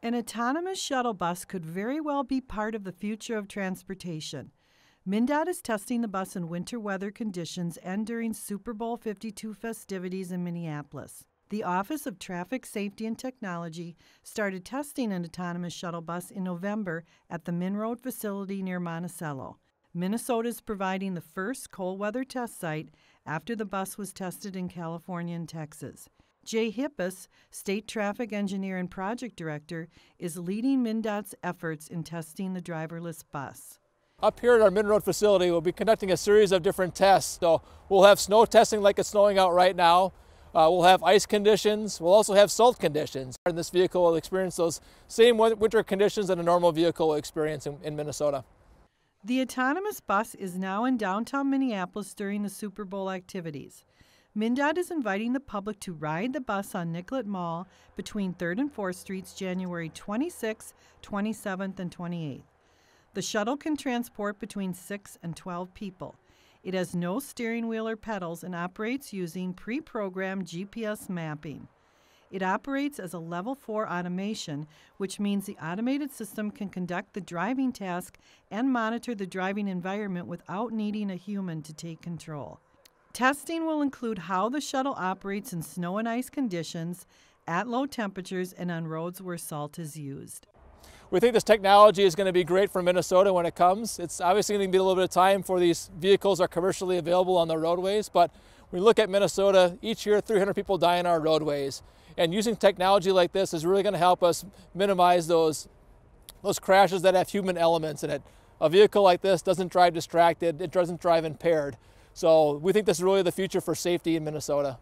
An autonomous shuttle bus could very well be part of the future of transportation. MnDOT is testing the bus in winter weather conditions and during Super Bowl 52 festivities in Minneapolis. The Office of Traffic Safety and Technology started testing an autonomous shuttle bus in November at the MnROAD facility near Monticello. Minnesota is providing the first cold weather test site after the bus was tested in California and Texas. Jay Hippas, State Traffic Engineer and Project Director, is leading MnDOT's efforts in testing the driverless bus. Up here at our MnROAD facility, we'll be conducting a series of different tests. So we'll have snow testing like it's snowing out right now. We'll have ice conditions. We'll also have salt conditions. And this vehicle will experience those same winter conditions that a normal vehicle will experience in Minnesota. The autonomous bus is now in downtown Minneapolis during the Super Bowl activities. MnDOT is inviting the public to ride the bus on Nicollet Mall between 3rd and 4th Streets January 26th, 27th, and 28th. The shuttle can transport between 6 and 12 people. It has no steering wheel or pedals and operates using pre-programmed GPS mapping. It operates as a Level 4 automation, which means the automated system can conduct the driving task and monitor the driving environment without needing a human to take control. Testing will include how the shuttle operates in snow and ice conditions, at low temperatures, and on roads where salt is used. We think this technology is going to be great for Minnesota when it comes. It's obviously going to be a little bit of time before these vehicles are commercially available on the roadways, but when we look at Minnesota, each year 300 people die on our roadways. And using technology like this is really going to help us minimize those crashes that have human elements in it. A vehicle like this doesn't drive distracted, it doesn't drive impaired. So we think this is really the future for safety in Minnesota.